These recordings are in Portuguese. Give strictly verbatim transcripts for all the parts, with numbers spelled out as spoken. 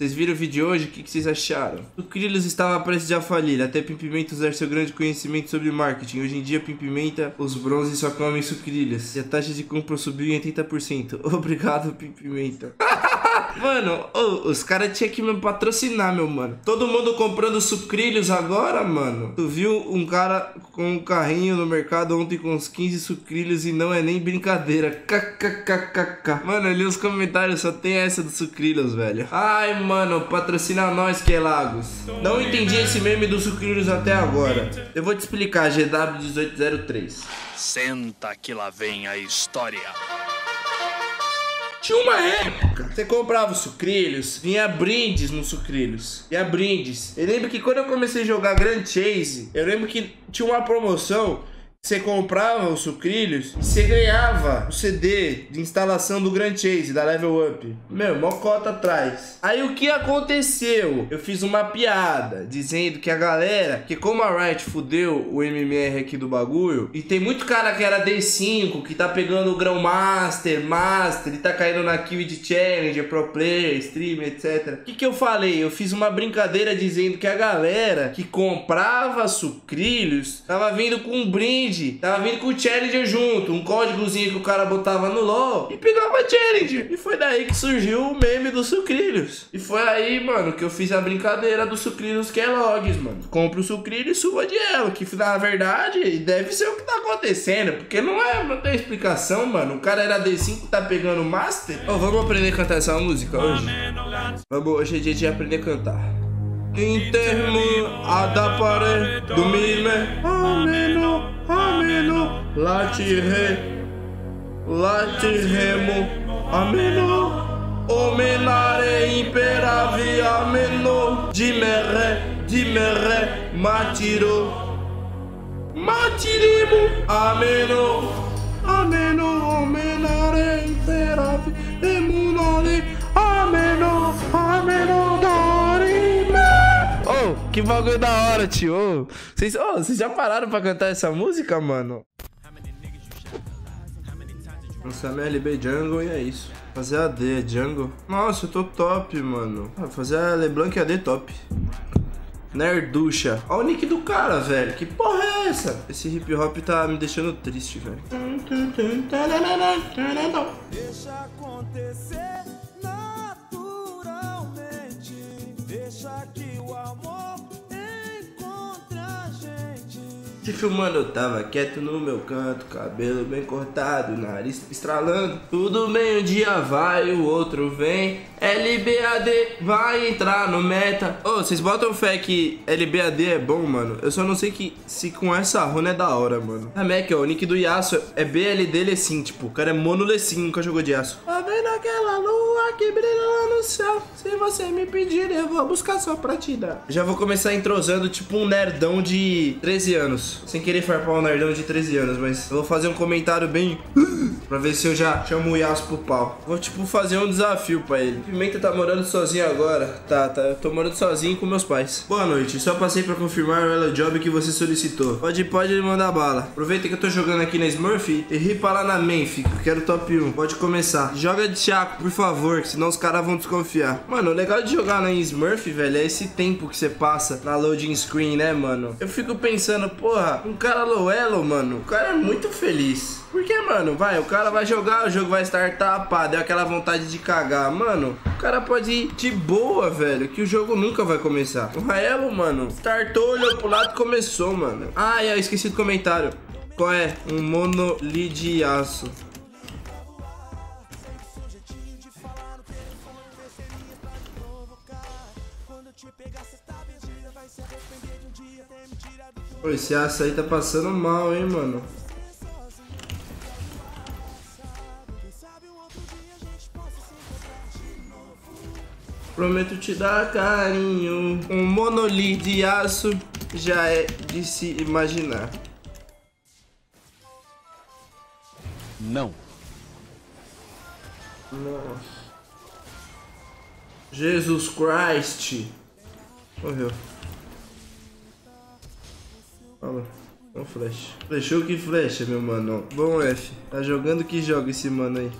Vocês viram o vídeo de hoje? O que, que vocês acharam? O Sucrilhos estava prestes a falir, até Pimpimenta usar seu grande conhecimento sobre marketing. Hoje em dia, Pimpimenta, os bronzes só comem Sucrilhos. E a taxa de compra subiu em oitenta por cento. Obrigado, Pimpimenta. Mano, oh, os caras tinham que me patrocinar, meu mano. Todo mundo comprando Sucrilhos agora, mano. Tu viu um cara com um carrinho no mercado ontem com uns quinze Sucrilhos e não é nem brincadeira. Kkkkk. Mano, ali os comentários só tem essa do Sucrilhos, velho. Ai, mano, patrocina nós, Kellogg's. Não entendi esse meme do Sucrilhos até agora. Eu vou te explicar, G W um oito zero três. Senta que lá vem a história. Tinha uma época, você comprava os Sucrilhos, vinha brindes nos Sucrilhos, e a brindes. Eu lembro que quando eu comecei a jogar Grand Chase, eu lembro que tinha uma promoção, você comprava os Sucrilhos e você ganhava o C D de instalação do Grand Chase, da Level Up. Meu, mó cota atrás. Aí o que aconteceu? Eu fiz uma piada dizendo que a galera, que como a Riot fudeu o M M R aqui do bagulho, e tem muito cara que era D cinco, que tá pegando o Grand Master, Master, e tá caindo na kill de Challenger, Pro Player, Streamer, etcétera. O que que eu falei? Eu fiz uma brincadeira dizendo que a galera que comprava Sucrilhos tava vindo com um brinde. Tava vindo com o Challenger junto, um códigozinho que o cara botava no LOL e pegava Challenger. E foi daí que surgiu o meme do Sucrilhos. E foi aí, mano, que eu fiz a brincadeira do Sucrilhos Kellogg's, mano. Compra o Sucrilhos e suba de ela, que na verdade deve ser o que tá acontecendo, porque não é, não tem explicação, mano. O cara era D cinco, tá pegando Master. Ó, oh, vamos aprender a cantar essa música hoje? Vamos, hoje é dia de aprender a cantar. Intermo a da parede do mime, ameno, ameno, latire, latiremo, ameno, omenare imperavi, ameno, dimere, dimere, matiro, matiremo, ameno, ameno, omenare imperavi, emunare, ameno, ameno, dari. Que bagulho da hora, tio. Vocês, oh, vocês já pararam pra cantar essa música, mano? Lançamos L B Jungle e é isso. Fazer A D, Jungle. Nossa, eu tô top, mano. Fazer a LeBlanc e A D top. Nerducha. Olha o nick do cara, velho. Que porra é essa? Esse hip hop tá me deixando triste, velho. Deixa acontecer naturalmente. Deixa que o amor encontra a gente. Se filmando eu tava quieto no meu canto, cabelo bem cortado, nariz estralando. Tudo bem, um dia vai, o outro vem. L B A D vai entrar no meta. Ô, oh, vocês botam fé que L B A D é bom, mano? Eu só não sei que se com essa runa é da hora, mano. A Mac, ó, o nick do Yasuo é B L D Lecim, tipo, o cara é mono Lecim, nunca jogou de Yasuo. Tá vendo aquela lua que brilha lá no céu? Se você me pedir, eu vou buscar só pra te dar. Já vou começar entrosando tipo um nerdão de treze anos. Sem querer farpar um nerdão de treze anos, mas eu vou fazer um comentário bem... pra ver se eu já chamo o Yasuo pro pau. Vou, tipo, fazer um desafio pra ele. Pimenta tá morando sozinho agora. Tá, tá. Eu tô morando sozinho com meus pais. Boa noite. Só passei pra confirmar o Hello Job que você solicitou. Pode, pode mandar bala. Aproveita que eu tô jogando aqui na Smurf e ripa lá na main, fico. Quero top um. Pode começar. Joga de chaco, por favor, senão os caras vão desconfiar. Mano, o legal de jogar na Smurf, velho, é esse tempo que você passa na loading screen, né, mano? Eu fico pensando, porra, um cara low elo, mano, o cara é muito feliz. Por que, mano? Vai, o cara vai jogar, o jogo vai startar, pá, deu aquela vontade de cagar, mano. O cara pode ir de boa, velho, que o jogo nunca vai começar. O Raelo, mano, startou, olhou pro lado e começou, mano. Ah, eu esqueci do comentário. Qual é? Um monolidiaço. Pô, esse aço aí tá passando mal, hein, mano. Prometo te dar carinho. Um monolí de aço já é de se imaginar. Não. Nossa. Jesus Christ. Morreu. Fala. Não flecha. Flechou que flecha, meu mano. Bom F. Tá jogando que joga esse mano aí.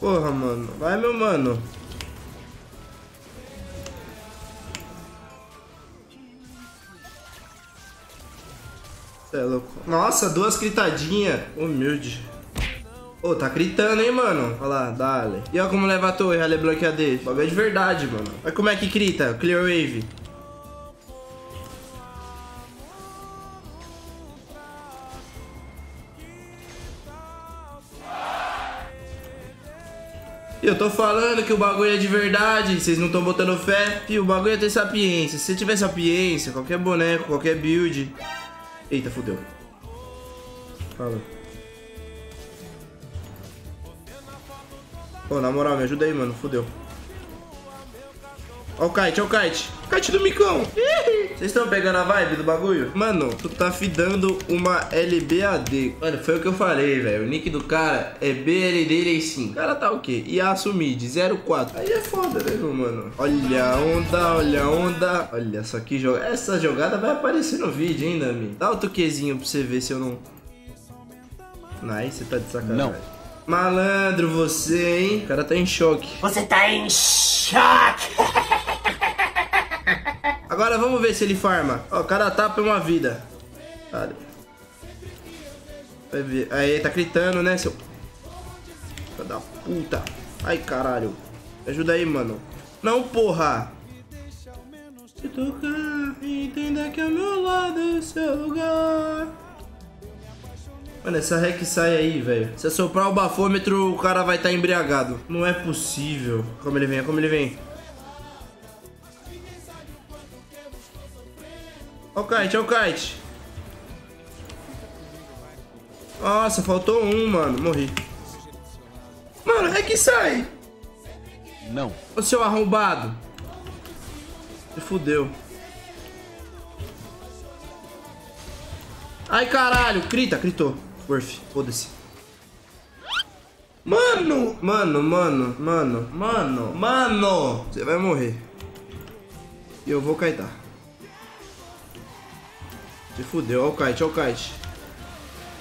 Porra, mano. Vai, meu mano. Cê é louco. Nossa, duas gritadinhas. Humilde. Ô, oh, tá gritando, hein, mano. Olha lá, dale. E olha como leva a torre, a LeBlanc e a D. Bagulho de verdade, mano. Olha como é que grita. Clear wave. Eu tô falando que o bagulho é de verdade, vocês não estão botando fé. E o bagulho é ter sapiência. Se você tiver sapiência, qualquer boneco, qualquer build... Eita, fodeu. Fala. Pô, na moral, me ajuda aí, mano. Fodeu. Ó o kite, ó o kite. Kite do micão. Vocês estão pegando a vibe do bagulho? Mano, tu tá fidando uma L B A D. Mano, foi o que eu falei, velho. O nick do cara é B L D. O cara tá o quê? Yasuo mid, zero quatro. Aí é foda, né, mano? Olha a onda, olha a onda. Olha só que jogada. Essa jogada vai aparecer no vídeo, hein, Nami? Dá o toquezinho pra você ver se eu não... Nice, você tá de sacanagem. Não. Malandro você, hein? O cara tá em choque. Você tá em choque. Agora vamos ver se ele farma. Ó, cada tapa é uma vida. Vale. Vai ver. Aí, tá gritando, né, seu... Filho da puta. Ai, caralho. Me ajuda aí, mano. Não, porra. Se tocar, entenda que é o meu lado é o seu lugar. Mano, essa rec sai aí, velho. Se soprar o bafômetro, o cara vai estar embriagado. Não é possível. Como ele vem, como ele vem. Olha o kite, olha o kite. Nossa, faltou um, mano. Morri. Mano, é que sai. Não. Ô, seu arrombado. Se fudeu. Ai, caralho. Grita, gritou. Worth, foda-se. Mano. Mano, mano, mano, mano, mano. Você vai morrer. E eu vou kitar. Fudeu, olha o kite, olha o kite.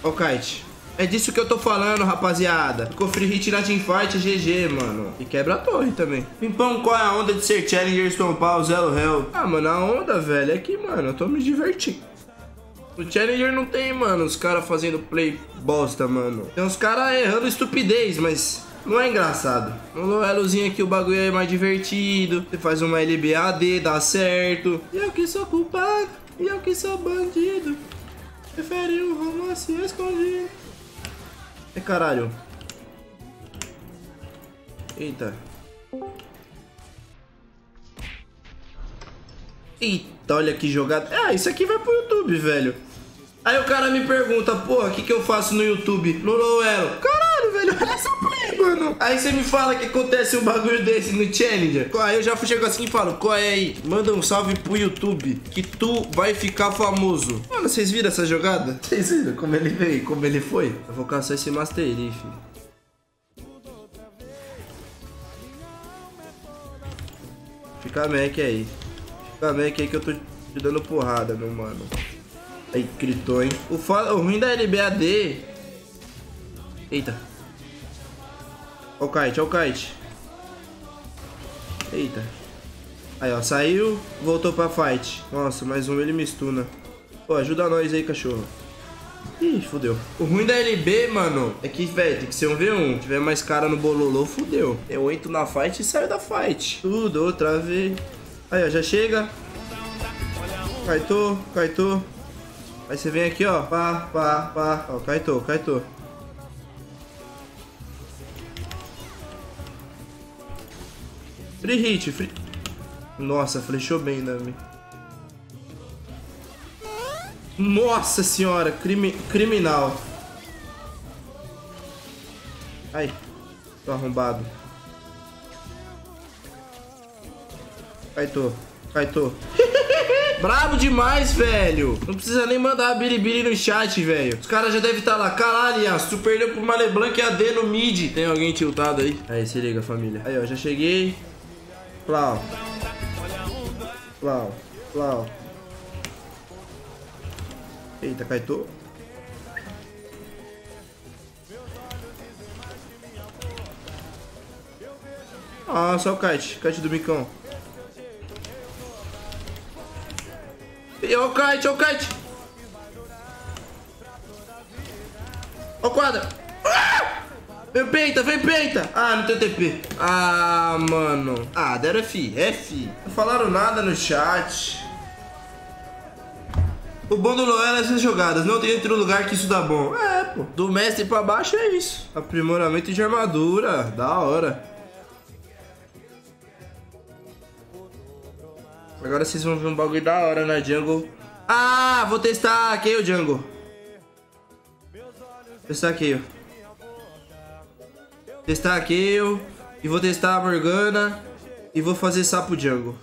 Olha o kite. É disso que eu tô falando, rapaziada. Ficou free hit na teamfight, G G, mano. E quebra a torre também. Pimpão, qual é a onda de ser Challenger, estompar o Zero Hell? Ah, mano, a onda, velho, é que, mano, eu tô me divertindo. O Challenger não tem, mano, os caras fazendo play bosta, mano. Tem uns caras errando estupidez, mas... Não é engraçado. No Loelozinho aqui o bagulho é mais divertido. Você faz uma L B A D, dá certo. E eu que sou culpado, e eu que sou bandido. Preferi um romance escondido. É caralho. Eita. Eita, olha que jogada. Ah, isso aqui vai pro YouTube, velho. Aí o cara me pergunta, porra, o que, que eu faço no YouTube? No Loelo. Caralho, velho, olha essa play, mano. Aí você me fala que acontece um bagulho desse no Challenger. Aí eu já chego assim e falo, qual é aí? Manda um salve pro YouTube, que tu vai ficar famoso. Mano, vocês viram essa jogada? Vocês viram como ele veio, como ele foi? Eu vou caçar esse Master, filho. Fica mec aí. Fica mec aí que eu tô te dando porrada, meu mano. Aí, gritou, hein? O, fa... o ruim da L B A D... Eita. Ó o kite, ó o kite. Eita. Aí, ó, saiu, voltou pra fight. Nossa, mais um, ele me stuna. Pô, ajuda nós aí, cachorro. Ih, fodeu. O ruim da L B, mano, é que, velho, tem que ser um V um. Se tiver mais cara no bololô, fodeu. É oito na fight e saiu da fight. Tudo, outra vez. Aí, ó, já chega. Kaitou, kaitou. Aí você vem aqui, ó, pá, pá, pá, ó, kaitou, kaitou. Free hit, free... Nossa, flechou bem, Nami. Nossa senhora, crime... criminal. Ai, tô arrombado. Kaitou, kaitou. Brabo demais, velho. Não precisa nem mandar a biribiri no chat, velho. Os caras já devem estar lá. Caralho, Yasuo, tu perdeu pro LeBlanc e a D no mid. Tem alguém tiltado aí? Aí, se liga, família. Aí, ó, já cheguei. Plau. Plau. Plau. Eita, kaitou. Ah, só o kite. Kite do bicão. E o kite, o kite. Ó quadra. Ah! Vem peita, vem peita. Ah, não tem T P. Ah, mano. Ah, deram F. F. Não falaram nada no chat. O bom do LoL é essas jogadas. Não tem outro lugar que isso dá bom. É, pô. Do mestre pra baixo é isso. Aprimoramento de armadura. Da hora. Agora vocês vão ver um bagulho da hora na jungle. Ah, vou testar aqui o jungle. Testar aqui, ó. Testar aqui, ó. E vou testar a Morgana. E vou fazer sapo jungle.